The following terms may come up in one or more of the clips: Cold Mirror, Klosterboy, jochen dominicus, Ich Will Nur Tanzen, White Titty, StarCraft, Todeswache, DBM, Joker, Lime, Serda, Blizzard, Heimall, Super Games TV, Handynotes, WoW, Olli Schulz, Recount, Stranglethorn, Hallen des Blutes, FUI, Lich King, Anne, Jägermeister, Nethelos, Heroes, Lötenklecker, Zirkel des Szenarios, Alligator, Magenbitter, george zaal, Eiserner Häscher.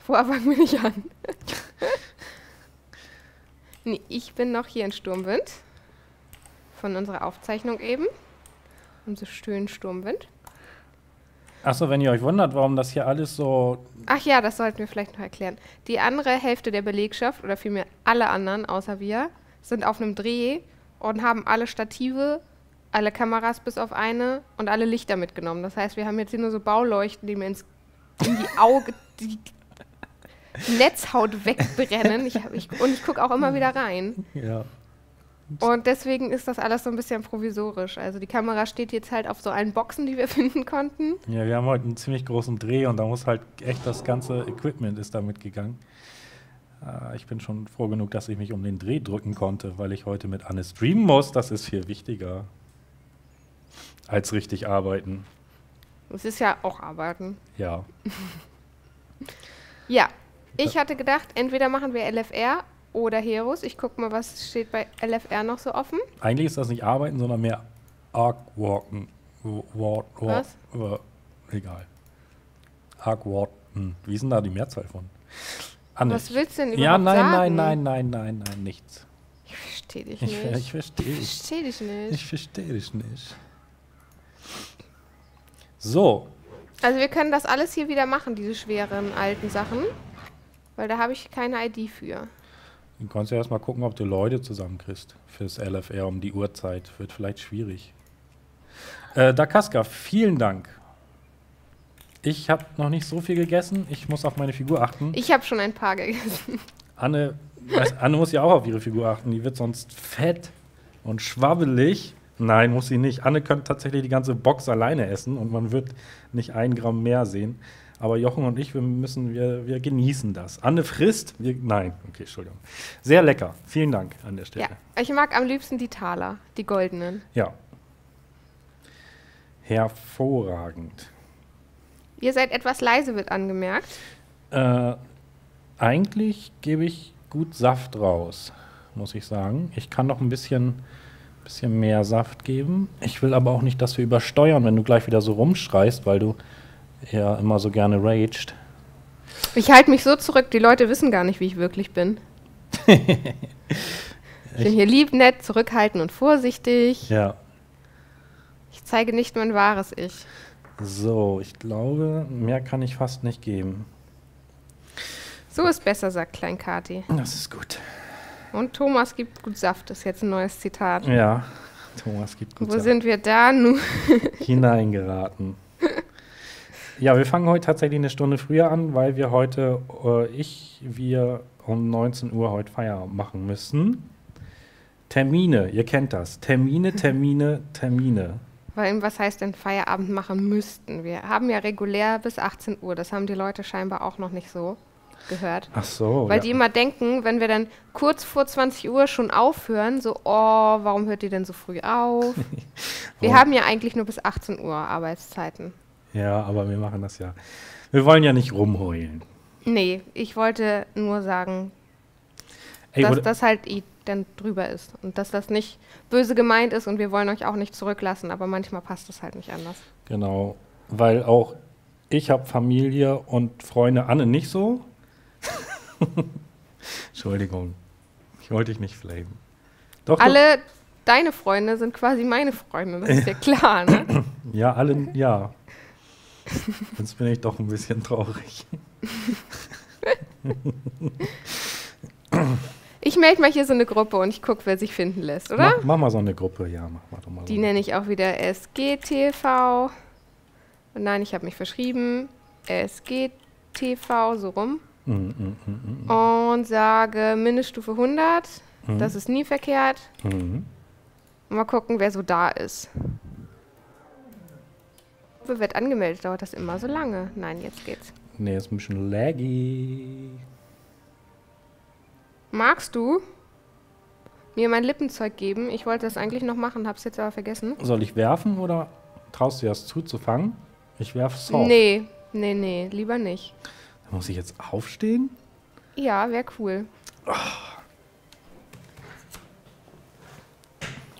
Vorher fangen wir nicht an. Nee, ich bin noch hier in Sturmwind. Von unserer Aufzeichnung eben. Unser schönen Sturmwind. Achso, wenn ihr euch wundert, warum das hier alles so... Ach ja, das sollten wir vielleicht noch erklären. Die andere Hälfte der Belegschaft, oder vielmehr alle anderen, außer wir, sind auf einem Dreh und haben alle Stative, alle Kameras bis auf eine und alle Lichter mitgenommen. Das heißt, wir haben jetzt hier nur so Bauleuchten, die mir in die Augen, die Netzhaut wegbrennen. Und ich gucke auch immer wieder rein. Ja. Und deswegen ist das alles so ein bisschen provisorisch. Also die Kamera steht jetzt halt auf so allen Boxen, die wir finden konnten. Ja, wir haben heute einen ziemlich großen Dreh und da muss halt echt das ganze Equipment ist da mitgegangen. Ich bin schon froh genug, dass ich mich um den Dreh drücken konnte, weil ich heute mit Anne streamen muss. Das ist viel wichtiger als richtig arbeiten. Es ist ja auch arbeiten. Ja. Ja, ich hatte gedacht, entweder machen wir LFR oder Heroes. Ich gucke mal, was steht bei LFR noch so offen. Eigentlich ist das nicht arbeiten, sondern mehr Arcwalken. Was? Egal. Arcwalken. Wie ist denn da die Mehrzahl von? Anders. Was willst du denn überhaupt sagen? Ja, nein, nichts. Ich verstehe dich nicht. Ich verstehe dich nicht. So. Also wir können das alles hier wieder machen, diese schweren alten Sachen. Weil da habe ich keine ID für. Du kannst ja erstmal gucken, ob du Leute zusammenkriegst fürs LFR um die Uhrzeit. Wird vielleicht schwierig. Dakaska, vielen Dank. Ich habe noch nicht so viel gegessen. Ich muss auf meine Figur achten. Ich habe schon ein paar gegessen. Anne muss ja auch auf ihre Figur achten. Die wird sonst fett und schwabbelig. Nein, muss sie nicht. Anne könnte tatsächlich die ganze Box alleine essen und man wird nicht 1 Gramm mehr sehen. Aber Jochen und ich, wir genießen das. Anne frisst, nein, okay, Entschuldigung. Sehr lecker, vielen Dank an der Stelle. Ja, ich mag am liebsten die Taler, die goldenen. Ja. Hervorragend. Ihr seid etwas leise, wird angemerkt. Eigentlich gebe ich gut Saft raus, muss ich sagen. Ich kann noch ein bisschen mehr Saft geben. Ich will aber auch nicht, dass wir übersteuern, wenn du gleich wieder so rumschreist, weil du ja immer so gerne raged. Ich halte mich so zurück, die Leute wissen gar nicht, wie ich wirklich bin. Ich bin hier lieb, nett, zurückhaltend und vorsichtig. Ja. Ich zeige nicht mein wahres Ich. So, ich glaube, mehr kann ich fast nicht geben. So ist besser, sagt Klein Kati. Das ist gut. Und Thomas gibt gut Saft, ist jetzt ein neues Zitat. Ja, Thomas gibt gut Saft. Wo sind wir da nun? Hineingeraten. Ja, wir fangen heute tatsächlich eine Stunde früher an, weil wir heute, wir um 19 Uhr heute Feierabend machen müssen. Termine, ihr kennt das. Termine. Was heißt denn Feierabend machen müssten? Wir haben ja regulär bis 18 Uhr, das haben die Leute scheinbar auch noch nicht so gehört. Ach so. Weil die immer denken, wenn wir dann kurz vor 20 Uhr schon aufhören, so, oh, warum hört ihr denn so früh auf? Wir haben ja eigentlich nur bis 18 Uhr Arbeitszeiten. Ja, aber wir machen das ja. Wir wollen ja nicht rumheulen. Nee, ich wollte nur sagen, dass das halt dann drüber ist und dass das nicht böse gemeint ist und wir wollen euch auch nicht zurücklassen, aber manchmal passt das halt nicht anders. Genau, weil auch ich habe Familie und Freunde, Anne nicht so. Entschuldigung, ich wollte dich nicht flamen. Doch, alle deine Freunde sind quasi meine Freunde, das ist ja klar, ne? Ja, alle, ja. Jetzt bin ich doch ein bisschen traurig. Ich melde mal hier so eine Gruppe und ich gucke, wer sich finden lässt, oder? Mach mal so eine Gruppe, ja. Mach doch mal die so nenne ich auch wieder SGTV. Und nein, ich habe mich verschrieben. SGTV, so rum. Und sage Mindeststufe 100. Das ist nie verkehrt. Und mal gucken, wer so da ist. Wird angemeldet, dauert das immer so lange. Nein, jetzt geht's. Nee, ist ein bisschen laggy. Magst du mir mein Lippenzeug geben? Ich wollte das eigentlich noch machen, hab's jetzt aber vergessen. Soll ich werfen oder traust du dir das zuzufangen? Ich werfe soft. Nee, lieber nicht. Dann muss ich jetzt aufstehen? Ja, wäre cool. Oh.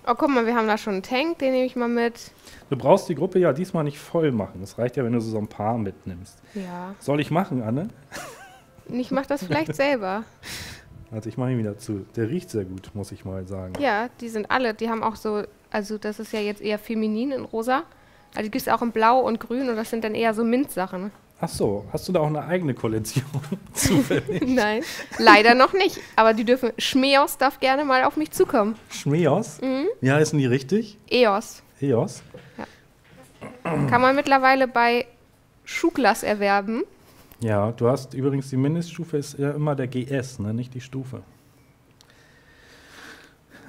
Oh, guck mal, wir haben da schon einen Tank, den nehme ich mal mit. Du brauchst die Gruppe ja diesmal nicht voll machen. Das reicht ja, wenn du so ein paar mitnimmst. Ja. Soll ich machen, Anne? Ich mache das vielleicht selber. Also ich mache ihn wieder zu. Der riecht sehr gut, muss ich mal sagen. Ja, die sind alle. Die haben auch so, also das ist ja jetzt eher feminin in rosa. Also die gibt es auch in blau und grün und das sind dann eher so Minzsachen. Ach so, hast du da auch eine eigene Kollektion zufällig? Nein, leider noch nicht. Aber die dürfen, Schmeos darf gerne mal auf mich zukommen. Schmeos? Mhm. Wie heißen die richtig? Eos. Eos? Ja. Kann man mittlerweile bei Schuglas erwerben. Ja, du hast übrigens die Mindeststufe, ist ja immer der GS, ne? Nicht die Stufe.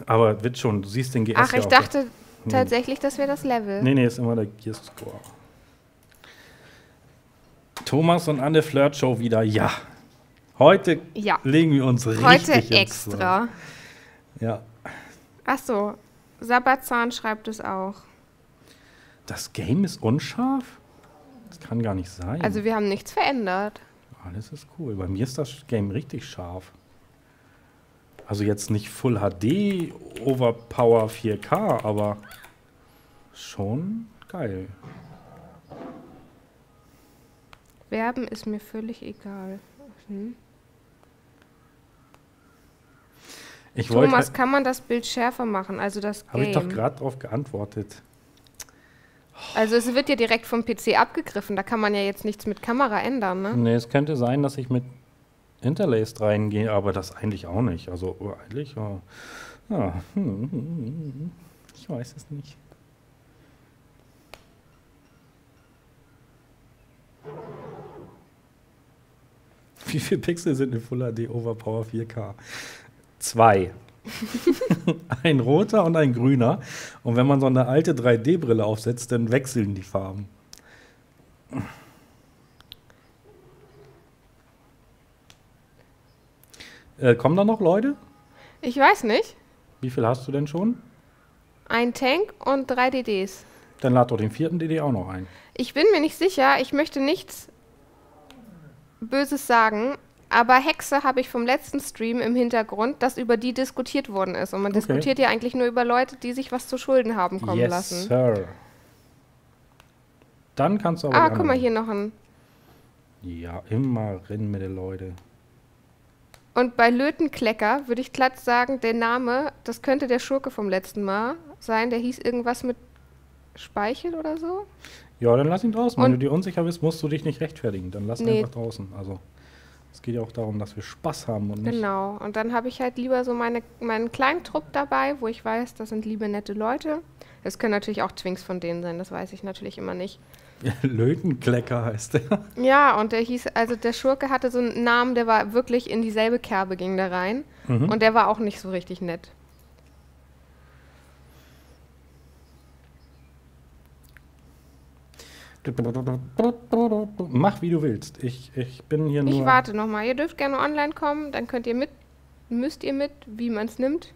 Aber wird schon, du siehst den GS. Ach, ja, ich dachte tatsächlich, das wäre das Level. Nee, nee, ist immer der GS-Score. Thomas und Anne Flirt-Show wieder, ja. Heute legen wir uns richtig heute extra. Ja. Ach so, Sabatzahn schreibt es auch. Das Game ist unscharf? Das kann gar nicht sein. Also wir haben nichts verändert. Alles ist cool. Bei mir ist das Game richtig scharf. Also jetzt nicht Full HD, Overpower 4K, aber schon geil. Werben ist mir völlig egal. Hm. Ich Thomas, kann man das Bild schärfer machen? Also das Game. Habe ich doch gerade drauf geantwortet. Also es wird ja direkt vom PC abgegriffen, da kann man ja jetzt nichts mit Kamera ändern, ne? Ne, es könnte sein, dass ich mit Interlaced reingehe, aber das eigentlich auch nicht. Also eigentlich, ja. Ich weiß es nicht. Wie viele Pixel sind in Full HD Overpower 4K? 2. Ein roter und ein grüner. Und wenn man so eine alte 3D-Brille aufsetzt, dann wechseln die Farben. Kommen da noch Leute? Ich weiß nicht. Wie viel hast du denn schon? Ein Tank und 3 DDs. Dann lad doch den 4. DD auch noch ein. Ich bin mir nicht sicher. Ich möchte nichts Böses sagen. Aber Hexe habe ich vom letzten Stream im Hintergrund, dass über die diskutiert worden ist. Und man diskutiert ja eigentlich nur über Leute, die sich was zu Schulden haben kommen lassen. Sir. Dann kannst du aber... Ah, guck mal, hier noch ein... Ja, immer rennen mit den Leuten. Und bei Lötenklecker würde ich glatt sagen, der Name, das könnte der Schurke vom letzten Mal sein. Der hieß irgendwas mit Speichel oder so. Ja, dann lass ihn draußen. Wenn du dir unsicher bist, musst du dich nicht rechtfertigen. Dann lass ihn einfach draußen. Also... Es geht ja auch darum, dass wir Spaß haben und nicht... Genau, und dann habe ich halt lieber so meinen kleinen Trupp dabei, wo ich weiß, das sind liebe, nette Leute. Es können natürlich auch Twinks von denen sein, das weiß ich natürlich immer nicht. Ja, Lötenklecker heißt der. Ja, und der hieß, also der Schurke hatte so einen Namen, der war wirklich in dieselbe Kerbe, ging da rein. Mhm. Und der war auch nicht so richtig nett. Mach wie du willst. Ich bin hier nur... Ich warte nochmal. Ihr dürft gerne online kommen, dann könnt ihr mit, müsst ihr mit, wie man es nimmt.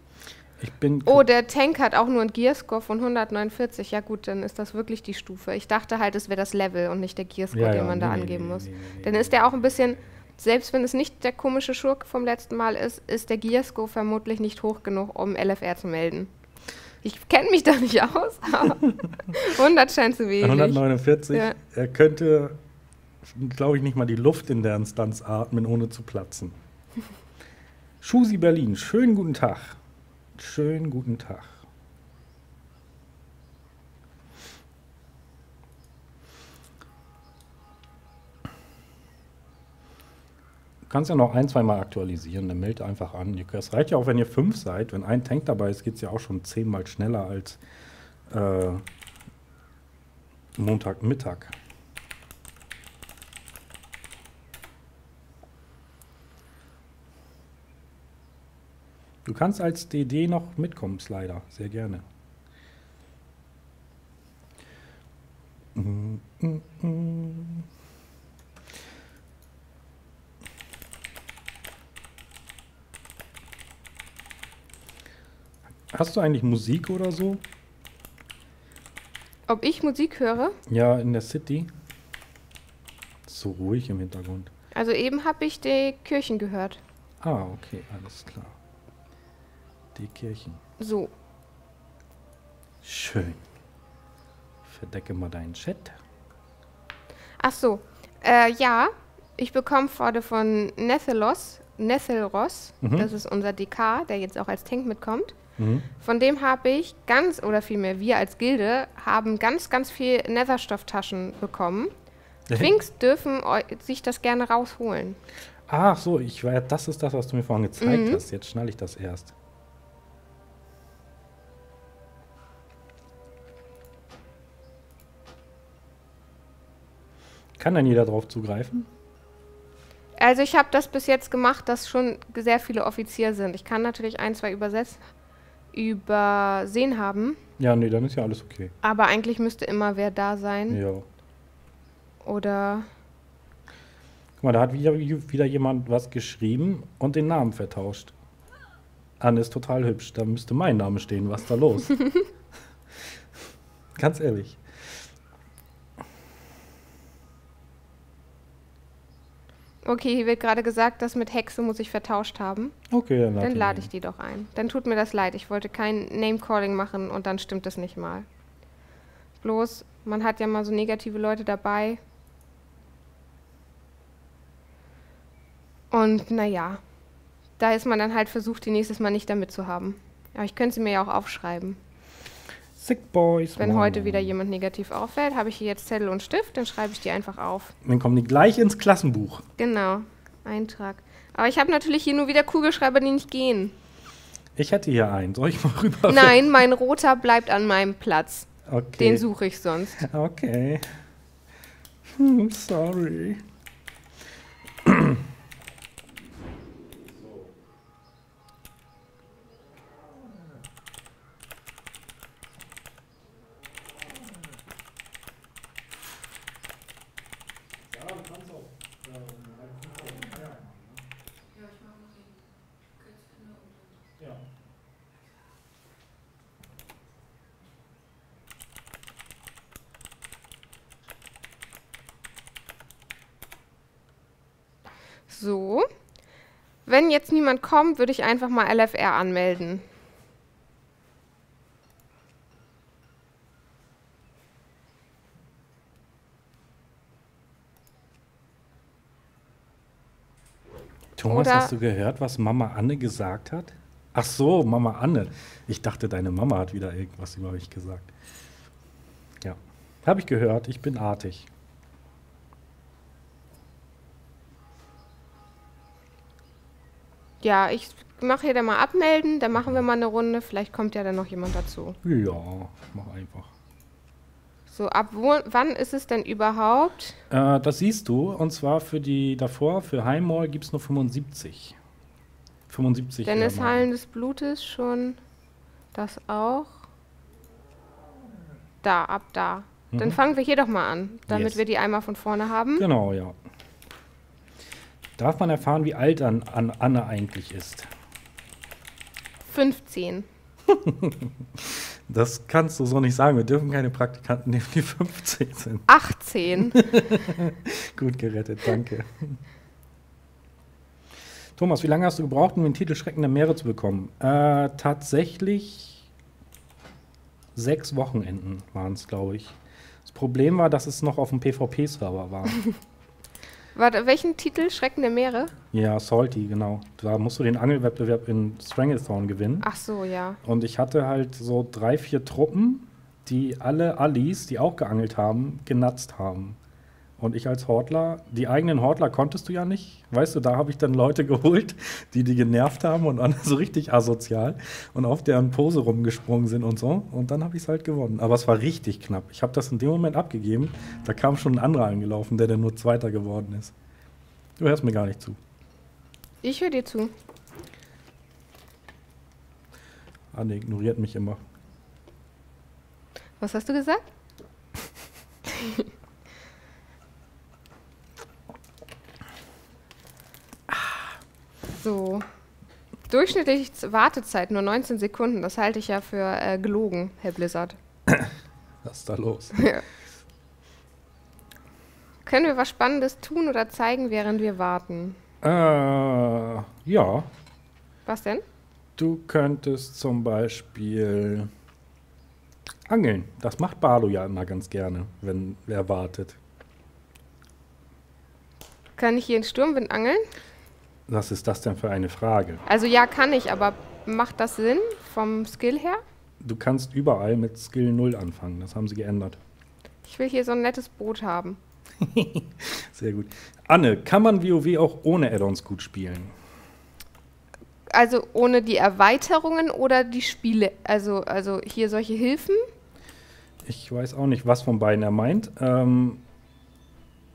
Ich bin... Oh, der Tank hat auch nur einen Gearscore von 149. Ja gut, dann ist das wirklich die Stufe. Ich dachte halt, es wäre das Level und nicht der Gearscore, ja, den man da angeben muss. Dann ist der auch ein bisschen, selbst wenn es nicht der komische Schurke vom letzten Mal ist, ist der Gearscore vermutlich nicht hoch genug, um LFR zu melden. Ich kenne mich da nicht aus, aber 100 scheint zu wenig. 149, ja. Er könnte, glaube ich, nicht mal die Luft in der Instanz atmen, ohne zu platzen. Schusi Berlin, schönen guten Tag. Schönen guten Tag. Du kannst ja noch ein-, zweimal aktualisieren, dann meldet einfach an. Es reicht ja auch, wenn ihr 5 seid. Wenn ein Tank dabei ist, geht es ja auch schon 10-mal schneller als Montagmittag. Du kannst als DD noch mitkommen, Slider. Sehr gerne. Hast du eigentlich Musik oder so? Ob ich Musik höre? Ja, in der City. So ruhig im Hintergrund. Also eben habe ich die Kirchen gehört. Ah, okay, alles klar. Die Kirchen. So. Schön. Verdecke mal deinen Chat. Ach so. Ja, Ich bekomme gerade von Nethelos, das ist unser DK, der jetzt auch als Tank mitkommt. Mhm. Von dem habe ich ganz, oder vielmehr wir als Gilde, haben ganz, ganz viel Netherstofftaschen bekommen. Twinks dürfen sich das gerne rausholen. Ach so, ich war, das ist das, was du mir vorhin gezeigt hast. Jetzt schnalle ich das erst. Kann dann jeder drauf zugreifen? Also ich habe das bis jetzt gemacht, dass schon sehr viele Offizier sind. Ich kann natürlich ein, zwei übersehen haben. Ja, nee, dann ist ja alles okay. Aber eigentlich müsste immer wer da sein. Ja. Oder... Guck mal, da hat wieder jemand was geschrieben und den Namen vertauscht. Anne ist total hübsch. Da müsste mein Name stehen. Was ist da los? Ganz ehrlich. Okay, hier wird gerade gesagt, das mit Hexe muss ich vertauscht haben. Okay, dann lade ich die doch ein. Dann tut mir das leid, ich wollte kein Name-Calling machen und dann stimmt das nicht mal. Bloß, man hat ja mal so negative Leute dabei. Und naja, da ist man dann halt versucht, die nächstes Mal nicht damit zu haben. Aber ich könnte sie mir ja auch aufschreiben. Sick Boys. Wenn heute wieder jemand negativ auffällt, habe ich hier jetzt Zettel und Stift, dann schreibe ich die einfach auf. Dann kommen die gleich ins Klassenbuch. Genau, Eintrag. Aber ich habe natürlich hier nur wieder Kugelschreiber, die nicht gehen. Ich hätte hier einen, soll ich mal rüber? Nein, mein roter bleibt an meinem Platz. Okay. Den suche ich sonst. Okay. Sorry. So, wenn jetzt niemand kommt, würde ich einfach mal LFR anmelden. Thomas, oder hast du gehört, was Mama Anne gesagt hat? Ach so, Mama Anne. Ich dachte, deine Mama hat wieder irgendwas über mich gesagt. Ja, habe ich gehört. Ich bin artig. Ja, ich mache hier dann mal abmelden, dann machen wir mal eine Runde, vielleicht kommt ja dann noch jemand dazu. Ja, mach einfach. So, ab wann ist es denn überhaupt? Das siehst du, und zwar für die davor, für Heimall gibt es nur 75. 75. Denn ist Hallen des Blutes schon das auch? Da, ab da. Mhm. Dann fangen wir hier doch mal an, damit wir die einmal von vorne haben. Genau, ja. Darf man erfahren, wie alt Anne eigentlich ist? 15. Das kannst du so nicht sagen. Wir dürfen keine Praktikanten nehmen, die 15 sind. 18. Gut gerettet, danke. Thomas, wie lange hast du gebraucht, um den Titel Schrecken der Meere zu bekommen? Tatsächlich 6 Wochenenden waren es, glaube ich. Das Problem war, dass es noch auf dem PvP-Server war. Warte, welchen Titel? Schrecken der Meere? Ja, Salty, genau. Da musst du den Angelwettbewerb in Stranglethorn gewinnen. Ach so, ja. Und ich hatte halt so 3, 4 Truppen, die alle Allies, die auch geangelt haben, genatzt haben. Und ich als Hortler, die eigenen Hortler konntest du ja nicht. Weißt du, da habe ich dann Leute geholt, die genervt haben und andere so richtig asozial und auf deren Pose rumgesprungen sind und so. Und dann habe ich es halt gewonnen. Aber es war richtig knapp. Ich habe das in dem Moment abgegeben. Da kam schon ein anderer angelaufen, der dann nur Zweiter geworden ist. Du hörst mir gar nicht zu. Ich höre dir zu. Anne ignoriert mich immer. Was hast du gesagt? So. Durchschnittlich Wartezeit nur 19 Sekunden. Das halte ich ja für gelogen, Herr Blizzard. Was ist da los? Ja. Können wir was Spannendes tun oder zeigen, während wir warten? Ja. Was denn? Du könntest zum Beispiel angeln. Das macht Bardo ja immer ganz gerne, wenn er wartet. Kann ich hier in Sturmwind angeln? Was ist das denn für eine Frage? Also ja, kann ich, aber macht das Sinn vom Skill her? Du kannst überall mit Skill 0 anfangen, das haben sie geändert. Ich will hier so ein nettes Boot haben. Sehr gut. Anne, kann man WoW auch ohne Add-ons gut spielen? Also ohne die Erweiterungen oder die Spiele? Also hier solche Hilfen? Ich weiß auch nicht, was von beiden er meint.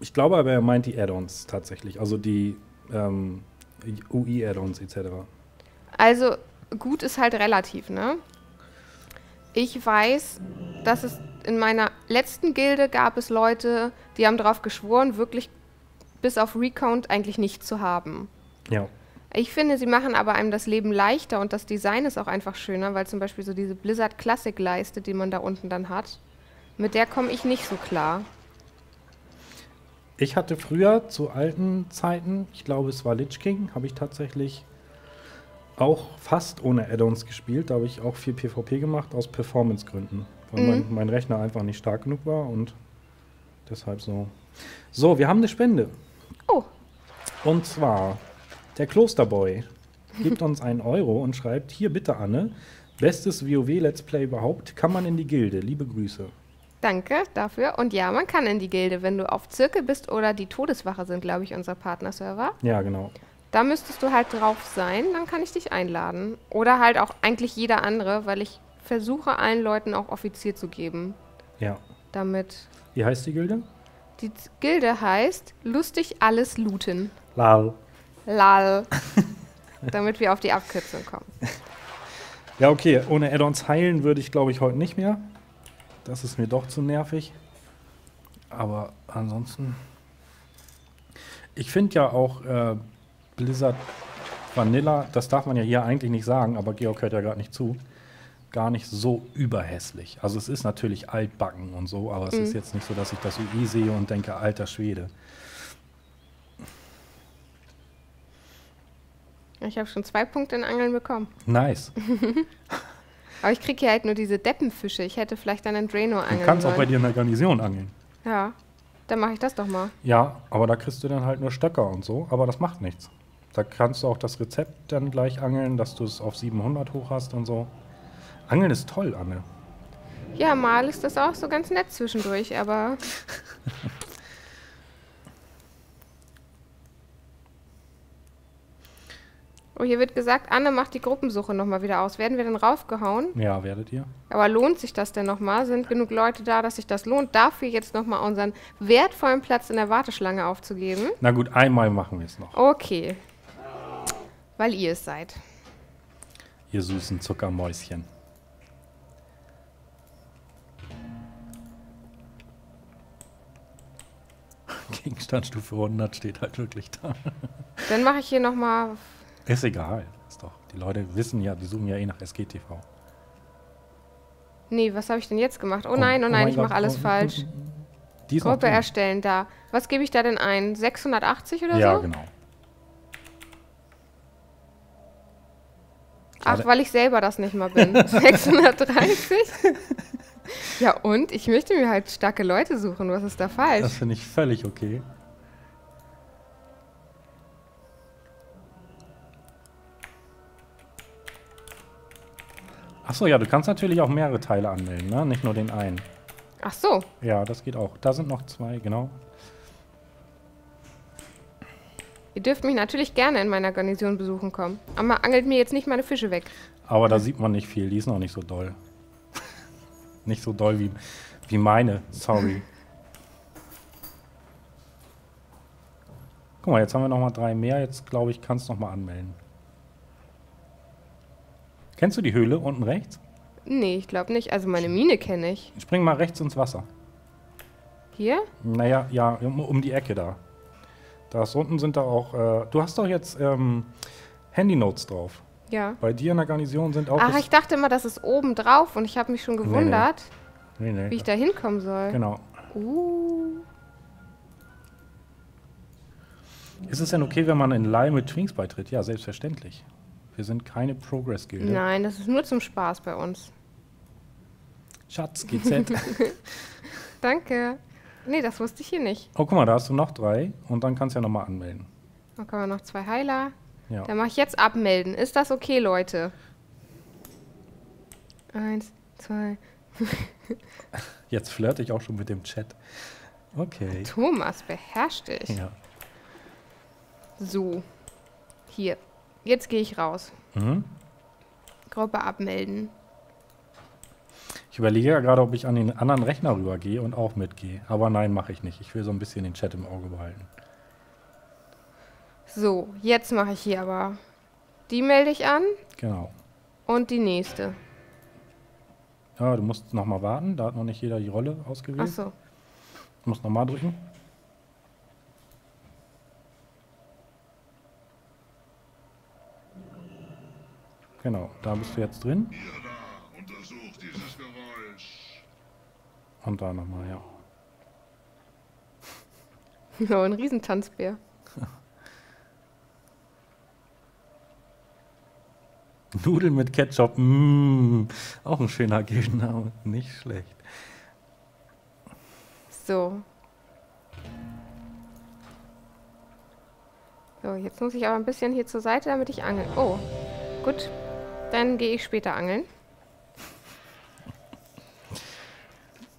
Ich glaube aber, er meint die Add-ons tatsächlich, also die UI-Add-ons etc. Also gut ist halt relativ, ne? Ich weiß, dass es in meiner letzten Gilde gab es Leute, die haben drauf geschworen, wirklich bis auf Recount eigentlich nicht zu haben. Ja. Ich finde, sie machen aber einem das Leben leichter und das Design ist auch einfach schöner, weil zum Beispiel so diese Blizzard-Classic-Leiste, die man da unten dann hat, mit der komme ich nicht so klar. Ich hatte früher, zu alten Zeiten, ich glaube es war Lich King, habe ich tatsächlich auch fast ohne Add-ons gespielt. Da habe ich auch viel PvP gemacht, aus Performance-Gründen. Weil mein Rechner einfach nicht stark genug war und deshalb so. So, wir haben eine Spende. Oh. Und zwar... Der Klosterboy gibt uns einen Euro und schreibt, hier bitte Anne, bestes WoW-Let's Play überhaupt, kann man in die Gilde, liebe Grüße. Danke dafür und ja, man kann in die Gilde, wenn du auf Zirkel bist oder die Todeswache sind, glaube ich, unser Partnerserver. Ja, genau. Da müsstest du halt drauf sein, dann kann ich dich einladen. Oder halt auch eigentlich jeder andere, weil ich versuche, allen Leuten auch Offizier zu geben. Ja. Damit. Wie heißt die Gilde? Die Gilde heißt Lustig alles looten. Lal. Lal. Damit wir auf die Abkürzung kommen. Ja, okay. Ohne Add-ons heilen würde ich, glaube ich, heute nicht mehr. Das ist mir doch zu nervig. Aber ansonsten... Ich finde ja auch Blizzard Vanilla, das darf man ja hier eigentlich nicht sagen, aber Georg hört ja gerade nicht zu, gar nicht so überhässlich. Also es ist natürlich altbacken und so, aber es ist jetzt nicht so, dass ich das UI sehe und denke, alter Schwede. Ich habe schon 2 Punkte in Angeln bekommen. Nice. Aber ich kriege hier halt nur diese Deppenfische. Ich hätte vielleicht dann einen Draino angeln. Du kannst auch bei dir in der Garnison angeln. Ja, dann mache ich das doch mal. Ja, aber da kriegst du dann halt nur Stöcker und so. Aber das macht nichts. Da kannst du auch das Rezept dann gleich angeln, dass du es auf 700 hoch hast und so. Angeln ist toll, Anne. Ja, mal ist das auch so ganz nett zwischendurch, aber... Oh, hier wird gesagt, Anne macht die Gruppensuche nochmal wieder aus. Werden wir denn raufgehauen? Ja, werdet ihr. Aber lohnt sich das denn nochmal? Sind genug Leute da, dass sich das lohnt, dafür jetzt nochmal unseren wertvollen Platz in der Warteschlange aufzugeben? Na gut, einmal machen wir es noch. Okay. Weil ihr es seid. Ihr süßen Zuckermäuschen. Gegenstandsstufe 100 steht halt wirklich da. Dann mache ich hier nochmal... Ist egal, ist doch. Die Leute wissen ja, die suchen ja eh nach SGTV. Nee, was habe ich denn jetzt gemacht? Oh nein, ich mache alles falsch. Gruppe erstellen, da. Was gebe ich da denn ein? 680 oder so? Ja, genau. Ach, weil ich selber das nicht mal bin. 630? Ja, und? Ich möchte mir halt starke Leute suchen. Was ist da falsch? Das finde ich völlig okay. Achso, ja, du kannst natürlich auch mehrere Teile anmelden, ne? Nicht nur den einen. Ach so. Ja, das geht auch. Da sind noch 2, genau. Ihr dürft mich natürlich gerne in meiner Garnison besuchen kommen. Aber angelt mir jetzt nicht meine Fische weg. Aber da sieht man nicht viel, die ist noch nicht so doll. Nicht so doll wie meine, sorry. Guck mal, jetzt haben wir nochmal 3 mehr, jetzt glaube ich, kannst du nochmal anmelden. Kennst du die Höhle unten rechts? Nee, ich glaube nicht. Also meine Mine kenne ich. Spring mal rechts ins Wasser. Hier? Naja, ja, um die Ecke da. Da ist unten sind da auch... du hast doch jetzt Handynotes drauf. Ja. Bei dir in der Garnison sind auch... Ach, ich dachte immer, das ist oben drauf und ich habe mich schon gewundert, nee, wie ich da hinkommen soll. Genau. Ist es denn okay, wenn man in Lime mit Twinks beitritt? Ja, selbstverständlich. Wir sind keine Progress-Gilde. Nein, das ist nur zum Spaß bei uns. Schatz, GZ. Danke. Nee, das wusste ich hier nicht. Oh, guck mal, da hast du noch 3 und dann kannst du ja nochmal anmelden. Dann können wir noch 2 Heiler. Ja. Dann mache ich jetzt abmelden. Ist das okay, Leute? 1, 2. Jetzt flirte ich auch schon mit dem Chat. Okay. Thomas, beherrsch dich. Ja. So. Hier. Jetzt gehe ich raus. Mhm. Gruppe abmelden. Ich überlege ja gerade, ob ich an den anderen Rechner rübergehe und auch mitgehe. Aber nein, mache ich nicht. Ich will so ein bisschen den Chat im Auge behalten. So, jetzt mache ich hier aber. Die melde ich an. Genau. Und die nächste. Ja, du musst nochmal warten. Da hat noch nicht jeder die Rolle ausgewählt. Ach so. Du musst nochmal drücken. Genau, da bist du jetzt drin. Und da nochmal, ja. So, ein Riesentanzbär. Nudeln mit Ketchup, mmh. Auch ein schöner Gegenname, nicht schlecht. So. So, jetzt muss ich aber ein bisschen hier zur Seite, damit ich angeln. Oh, gut. Dann gehe ich später angeln.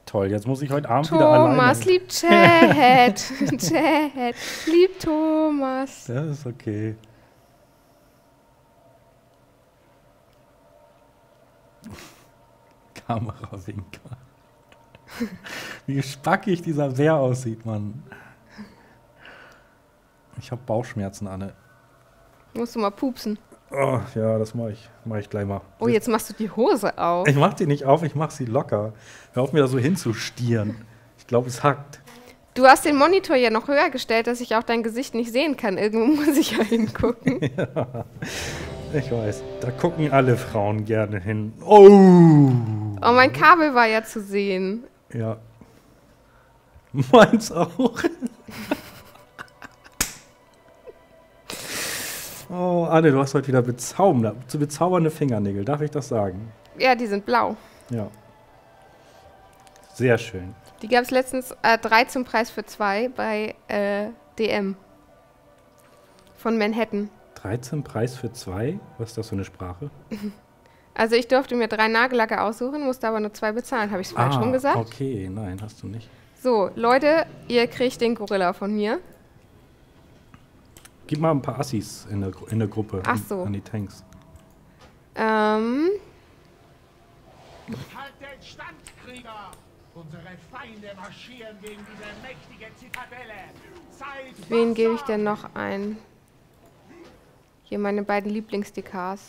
Toll, jetzt muss ich heute Abend wieder alleine. Thomas liebt Chat. Chat liebt Thomas. Das ist okay. Kamerawinker. Wie spackig dieser Bär aussieht, Mann. Ich habe Bauchschmerzen, Anne. Musst du mal pupsen. Oh, ja, das mache ich. Mache ich gleich mal. Oh, jetzt machst du die Hose auf. Ich mache die nicht auf, ich mache sie locker. Hör auf, mir da so hinzustieren. Ich glaube, es hackt. Du hast den Monitor ja noch höher gestellt, dass ich auch dein Gesicht nicht sehen kann. Irgendwo muss ich ja hingucken. Ja, ich weiß. Da gucken alle Frauen gerne hin. Oh! Oh, mein Kabel war ja zu sehen. Ja. Meins auch. Oh, Anne, du hast heute wieder bezaubernde Fingernägel, darf ich das sagen? Ja, die sind blau. Ja. Sehr schön. Die gab es letztens 3 zum Preis für 2 bei DM. Von Manhattan. 13 Preis für 2? Was ist das für eine Sprache? Also ich durfte mir 3 Nagellacke aussuchen, musste aber nur 2 bezahlen. Habe ich es falsch schon gesagt? Okay, nein, hast du nicht. So, Leute, ihr kriegt den Gorilla von mir. Gib mal ein paar Assis in der Gruppe. Ach so. An die Tanks. Halt den Stand, Krieger! Unsere Feinde marschieren gegen diese mächtige Zitadelle. Zeit, wen gebe ich denn noch ein? Hier meine beiden Lieblings-DKs.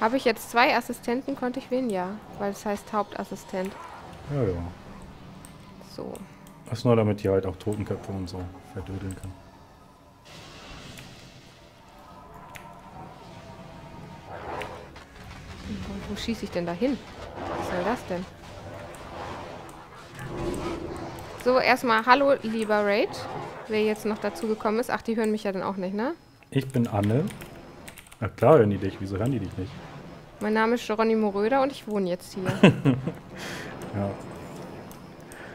Habe ich jetzt 2 Assistenten? Konnte ich wen? Ja, weil es heißt Hauptassistent. Ja, ja. So. Das ist nur, damit die halt auch Totenköpfe und so verdödeln kann. Wo schieße ich denn da hin? Was soll das denn? So, erstmal hallo, lieber Raid. Wer jetzt noch dazu gekommen ist. Ach, die hören mich ja dann auch nicht, ne? Ich bin Anne. Na klar hören die dich. Wieso hören die dich nicht? Mein Name ist Geronimo Röder und ich wohne jetzt hier. Ja.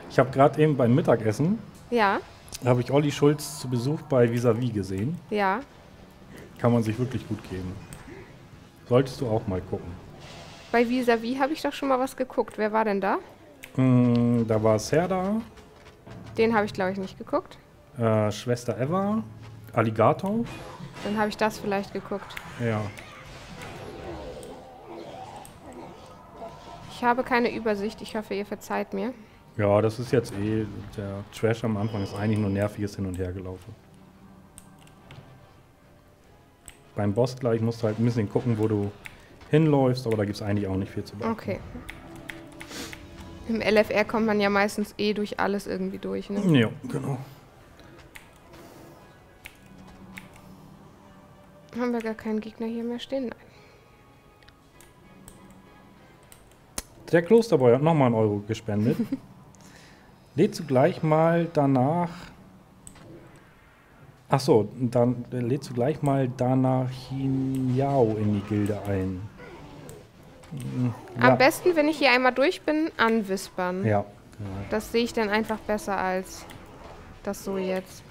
Ich habe gerade eben beim Mittagessen, ja, habe ich Olli Schulz zu Besuch bei Visavi gesehen. Ja. Kann man sich wirklich gut geben. Solltest du auch mal gucken. Bei Visavi habe ich doch schon mal was geguckt. Wer war denn da? Da war Serda. Den habe ich, glaube ich, nicht geguckt. Schwester Eva, Alligator. Dann habe ich das vielleicht geguckt. Ja. Ich habe keine Übersicht. Ich hoffe, ihr verzeiht mir. Ja, das ist jetzt eh, der Trash am Anfang ist eigentlich nur nerviges Hin- und Hergelaufen. Beim Boss gleich musst du halt ein bisschen gucken, wo du hinläufst, aber da gibt es eigentlich auch nicht viel zu beachten. Okay. Im LFR kommt man ja meistens eh durch alles irgendwie durch, ne? Ja, genau. Haben wir gar keinen Gegner hier mehr stehen? Nein. Der Klosterboy hat nochmal 1 Euro gespendet. Lädt zugleich mal danach. Achso, dann lädt zugleich mal Danach Hiniao in die Gilde ein. Ja. Am besten, wenn ich hier einmal durch bin, anwispern. Ja. Das sehe ich dann einfach besser als das so jetzt.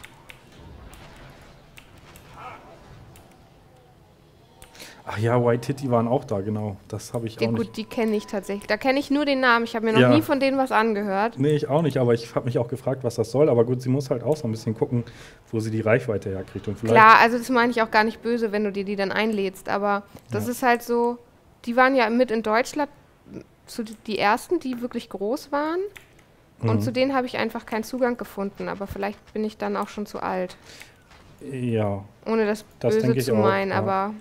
Ach ja, White Titty waren auch da, genau. Das habe ich auch nicht. Gut, die kenne ich tatsächlich. Da kenne ich nur den Namen. Ich habe mir noch nie von denen was angehört. Nee, ich auch nicht. Aber ich habe mich auch gefragt, was das soll. Aber gut, sie muss halt auch so ein bisschen gucken, wo sie die Reichweite herkriegt. Und vielleicht klar, also das meine ich auch gar nicht böse, wenn du dir die dann einlädst. Aber das ist halt so, die waren ja mit in Deutschland zu die ersten, die wirklich groß waren. Und zu denen habe ich einfach keinen Zugang gefunden. Aber vielleicht bin ich dann auch schon zu alt. Ja. Ohne das Böse zu meinen, aber...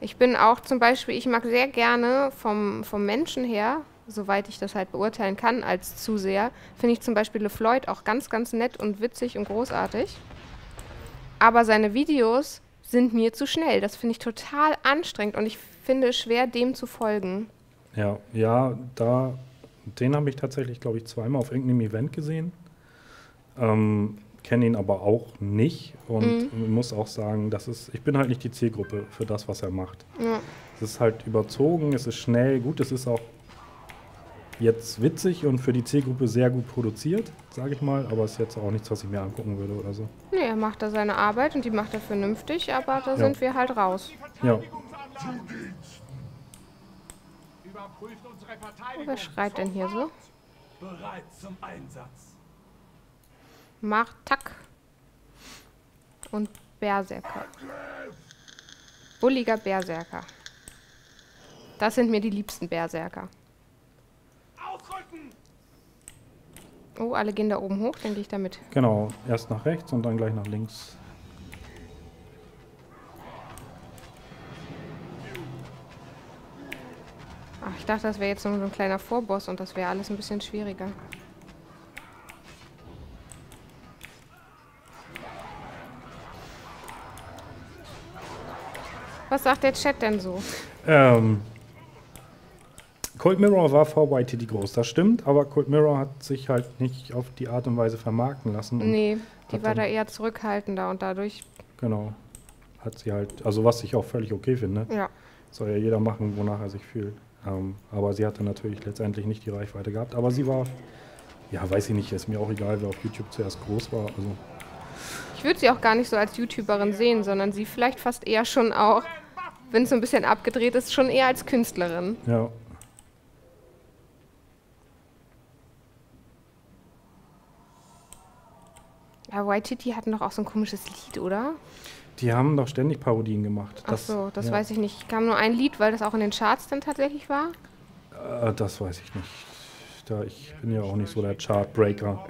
Ich bin auch zum Beispiel, ich mag sehr gerne vom Menschen her, soweit ich das halt beurteilen kann als Zuseher, finde ich zum Beispiel LeFloid auch ganz, ganz nett und witzig und großartig. Aber seine Videos sind mir zu schnell. Das finde ich total anstrengend und ich finde es schwer, dem zu folgen. Ja, den habe ich tatsächlich, glaube ich, zweimal auf irgendeinem Event gesehen. Kenne ihn aber auch nicht und muss auch sagen, ich bin halt nicht die Zielgruppe für das, was er macht. Ja. Es ist halt überzogen, es ist schnell, gut, es ist auch jetzt witzig und für die Zielgruppe sehr gut produziert, sage ich mal, aber es ist jetzt auch nichts, was ich mir angucken würde oder so. Nee, er macht da seine Arbeit und die macht er vernünftig, aber da sind wir halt raus. Ja. Wer schreit denn hier so? Bereit zum Einsatz. Martak und Berserker. Bulliger Berserker. Das sind mir die liebsten Berserker. Oh, alle gehen da oben hoch, dann gehe ich da mit. Genau, erst nach rechts und dann gleich nach links. Ach, ich dachte, das wäre jetzt nur so ein kleiner Vorboss und das wäre alles ein bisschen schwieriger. Was sagt der Chat denn so? Cold Mirror war vor White Titty groß, das stimmt, aber Cold Mirror hat sich halt nicht auf die Art und Weise vermarkten lassen. Nee, die war da eher zurückhaltender und dadurch... Genau, hat sie halt, also was ich auch völlig okay finde. Ja. Soll ja jeder machen, wonach er sich fühlt. Aber sie hatte natürlich letztendlich nicht die Reichweite gehabt, aber sie war, ja weiß ich nicht, ist mir auch egal, wer auf YouTube zuerst groß war, also... Ich würde sie auch gar nicht so als YouTuberin sehen, sondern sie vielleicht fast eher schon auch... Wenn es so ein bisschen abgedreht ist, schon eher als Künstlerin. Ja. Ja, White Titty hatten doch auch so ein komisches Lied, oder? Die haben doch ständig Parodien gemacht. Ach so, das weiß ich nicht. Kam nur ein Lied, weil das auch in den Charts dann tatsächlich war? Das weiß ich nicht. Ich bin ja auch nicht so der Chartbreaker.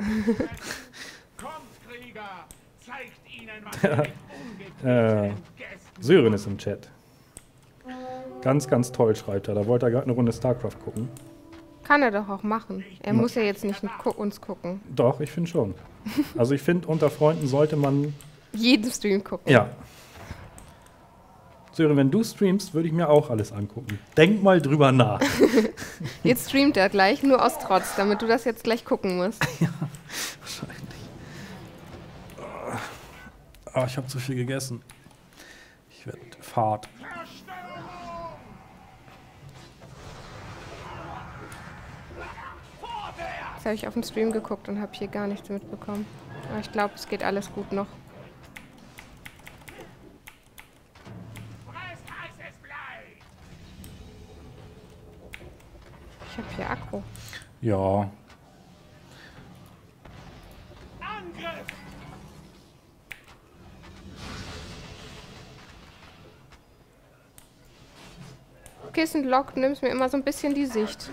Sören ist im Chat. Ganz, ganz toll, schreibt er. Da wollte er gerade eine Runde StarCraft gucken. Kann er doch auch machen. Er muss ja jetzt nicht uns gucken. Doch, ich finde schon. Also ich finde, unter Freunden sollte man... jeden Stream gucken. Ja. Sören, wenn du streamst, würde ich mir auch alles angucken. Denk mal drüber nach. Jetzt streamt er gleich, nur aus Trotz, damit du das jetzt gleich gucken musst. Ja, wahrscheinlich. Oh, ich habe zu viel gegessen. Ich werde fad. Habe ich auf dem Stream geguckt und habe hier gar nichts mitbekommen. Aber ich glaube, es geht alles gut noch. Ich habe hier Akku. Ja. Kissen lockt, nimmst mir immer so ein bisschen die Sicht.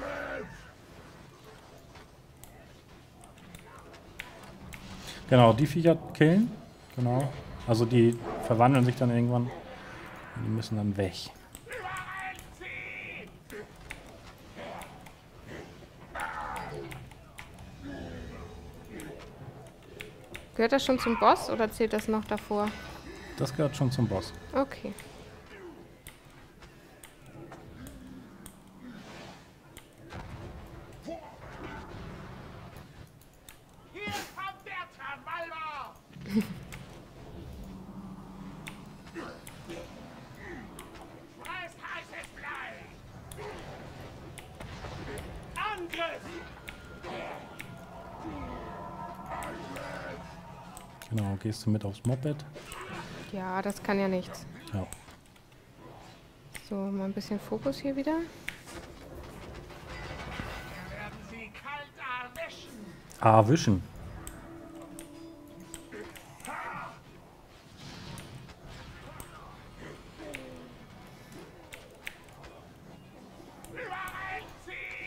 Genau, die Viecher killen. Genau. Also die verwandeln sich dann irgendwann. Die müssen dann weg. Gehört das schon zum Boss oder zählt das noch davor? Das gehört schon zum Boss. Okay. Genau, gehst du mit aufs Moped? Ja, das kann ja nichts. Ja. So, mal ein bisschen Fokus hier wieder. Erwischen.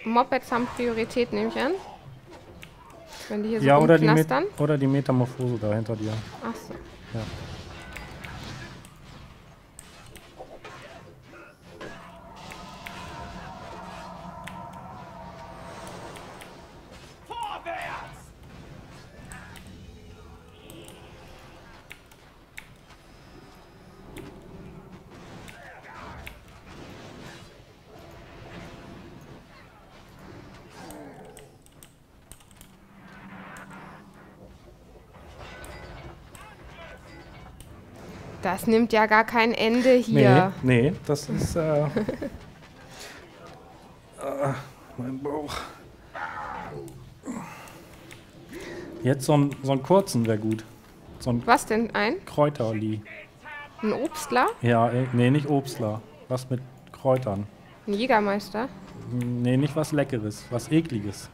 Mopeds haben Priorität, nehme ich an. Wenn die hier so rumknastern. Oder die Metamorphose da hinter dir. Ach so. Ja. Das nimmt ja gar kein Ende hier. Nee, nee, das ist... mein Bauch. Jetzt so einen kurzen wäre gut. Was denn? Ein? Kräuterli. Ein Obstler? Ja, nee, nicht Obstler. Was mit Kräutern. Ein Jägermeister? Nee, nicht was Leckeres, was Ekliges.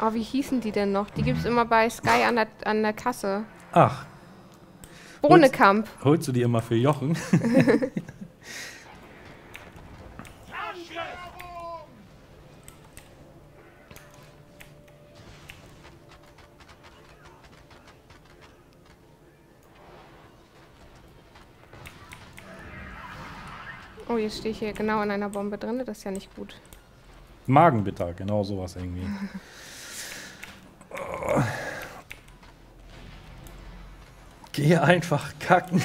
Oh, wie hießen die denn noch? Die gibt es immer bei Sky an der Kasse. Ach. Ohne Kampf. Holst du die immer für Jochen? Oh, jetzt stehe ich hier genau in einer Bombe drin. Das ist ja nicht gut. Magenbitter, genau sowas irgendwie. Oh. Geh einfach kacken.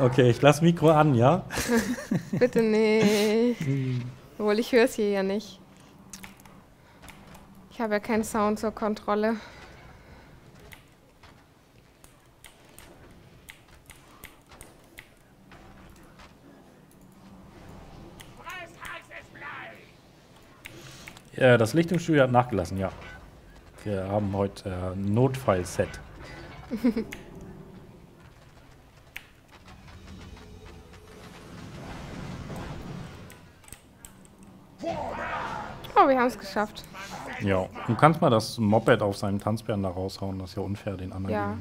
Okay, ich lass Mikro an, ja? Bitte nicht. Obwohl, ich höre es hier ja nicht. Ich habe ja keinen Sound zur Kontrolle. Ja, das Licht im Studio hat nachgelassen, ja. Wir haben heute ein Notfall-Set. Oh, wir haben es geschafft. Ja, du kannst mal das Moped auf seinen Tanzbären da raushauen. Das ist ja unfair den anderen. Ja.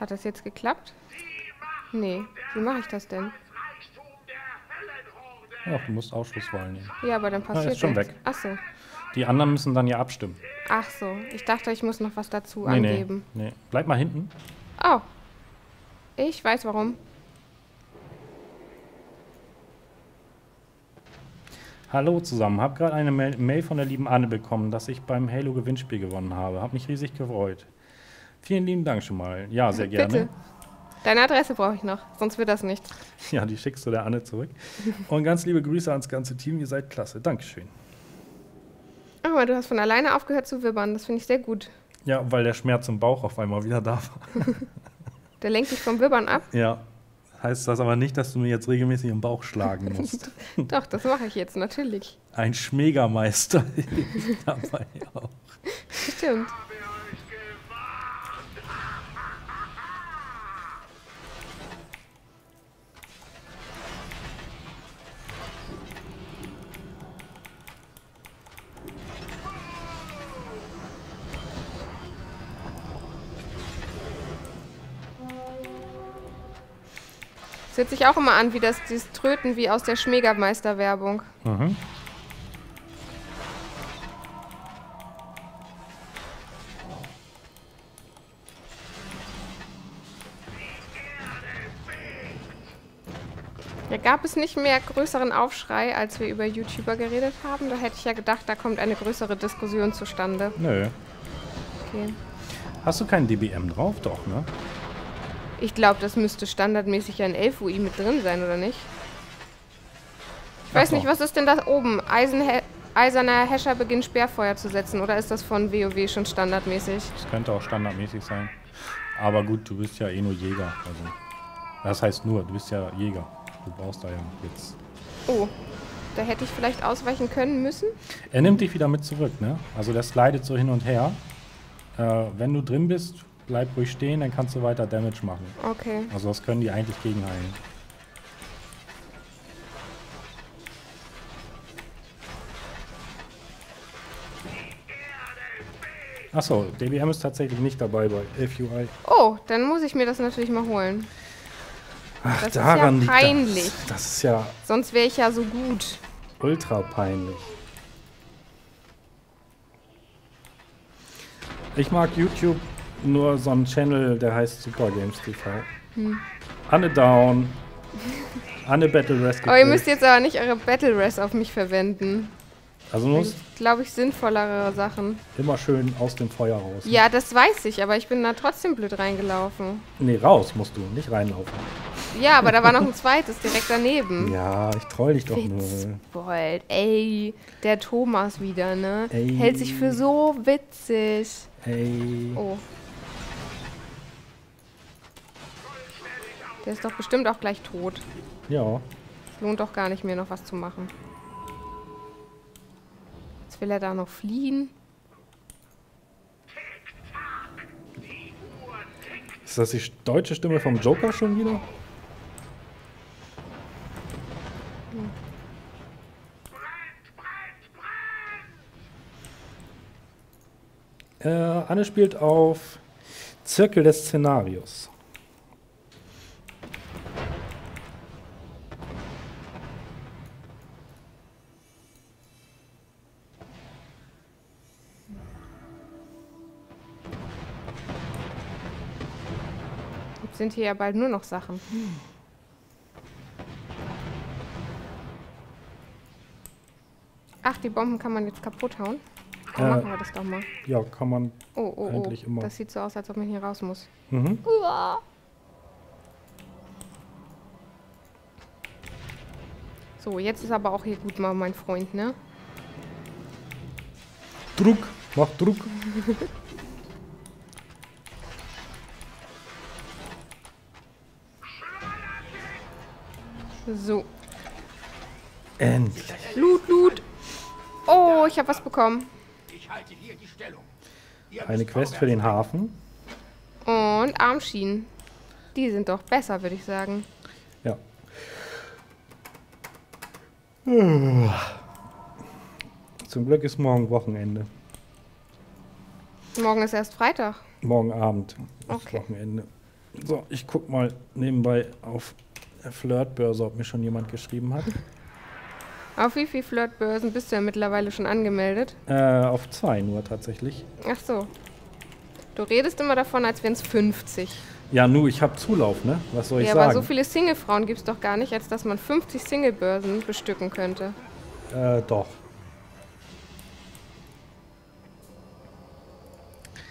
Hat das jetzt geklappt? Nee. Wie mache ich das denn? Ach, du musst Ausschlusswahl nehmen. Ja, aber dann passiert ist schon weg. Ach so. Die anderen müssen dann ja abstimmen. Ach so. Ich dachte, ich muss noch was dazu angeben. Nee, nee. Bleib mal hinten. Oh. Ich weiß warum. Hallo zusammen. Hab gerade eine Mail von der lieben Anne bekommen, dass ich beim Halo-Gewinnspiel gewonnen habe. Hab mich riesig gefreut. Vielen lieben Dank schon mal. Ja, sehr gerne. Bitte. Deine Adresse brauche ich noch, sonst wird das nichts. Ja, die schickst du der Anne zurück. Und ganz liebe Grüße ans ganze Team, ihr seid klasse. Dankeschön. Aber du hast von alleine aufgehört zu wibbern, das finde ich sehr gut. Ja, weil der Schmerz im Bauch auf einmal wieder da war. Der lenkt dich vom Wibbern ab? Ja. Heißt das aber nicht, dass du mir jetzt regelmäßig im Bauch schlagen musst. Doch, das mache ich jetzt, natürlich. Ein Schmegermeister dabei auch. Stimmt. Hört sich auch immer an, wie dieses Tröten wie aus der Schmegermeister-Werbung. Mhm. Da gab es nicht mehr größeren Aufschrei, als wir über YouTuber geredet haben. Da hätte ich ja gedacht, da kommt eine größere Diskussion zustande. Nö. Okay. Hast du keinen DBM drauf? Doch, ne? Ich glaube, das müsste standardmäßig ja ein 11 UI mit drin sein, oder nicht? Ich weiß nicht, was ist denn da oben? Eiserner Häscher beginnt Sperrfeuer zu setzen, oder ist das von WoW schon standardmäßig? Das könnte auch standardmäßig sein. Aber gut, du bist ja eh nur Jäger. Also, das heißt nur, du bist ja Jäger. Du brauchst da ja jetzt... Oh, da hätte ich vielleicht ausweichen können müssen. Er nimmt dich wieder mit zurück, ne? Also der slidet so hin und her. Wenn du drin bist, bleib ruhig stehen, dann kannst du weiter Damage machen. Okay. Also das können die eigentlich gegenheilen. Achso, DBM ist tatsächlich nicht dabei bei FUI. Oh, dann muss ich mir das natürlich mal holen. Ach, das daran liegt das. Das ist ja peinlich. Das ist ja... Sonst wäre ich ja so gut. Ultra peinlich. Ich mag YouTube nur so einen Channel, der heißt Super Games TV. Hm. Anne Down. Anne Battle Rest. Aber ihr müsst jetzt aber nicht eure Battle Rest auf mich verwenden. Also muss, glaube ich, sinnvollere Sachen. Immer schön aus dem Feuer raus. Ne? Ja, das weiß ich, aber ich bin da trotzdem blöd reingelaufen. Nee, raus musst du, nicht reinlaufen. Ja, aber da war noch ein zweites direkt daneben. Ja, ich troll dich doch nur. Witzbold, ey, der Thomas wieder, ne? Ey. Hält sich für so witzig. Ey. Oh. Der ist doch bestimmt auch gleich tot. Ja. Es lohnt doch gar nicht mehr, noch was zu machen. Will er da noch fliehen? Ist das die deutsche Stimme vom Joker schon wieder? Hm. Anne spielt auf Zirkel des Szenarios. Sind hier ja bald nur noch Sachen. Ach, die Bomben kann man jetzt kaputt hauen? Dann machen wir das doch mal. Ja, kann man eigentlich immer. Das sieht so aus, als ob man hier raus muss. Mhm. Uah. So, jetzt ist aber auch hier gut mal mein Freund, ne? Druck, mach Druck. So. Endlich. Loot, Loot. Oh, ich habe was bekommen. Eine Quest für den Hafen. Und Armschienen. Die sind doch besser, würde ich sagen. Ja. Zum Glück ist morgen Wochenende. Morgen ist erst Freitag. Morgen Abend ist Wochenende. So, ich guck mal nebenbei auf Flirtbörse, ob mir schon jemand geschrieben hat. Auf wie viele Flirtbörsen bist du ja mittlerweile schon angemeldet? Auf 2 nur tatsächlich. Ach so. Du redest immer davon, als wären es 50. Ja, nu, ich habe Zulauf, ne? Was soll ich sagen? Ja, aber so viele Single-Frauen gibt es doch gar nicht, als dass man 50 Single-Börsen bestücken könnte. Doch.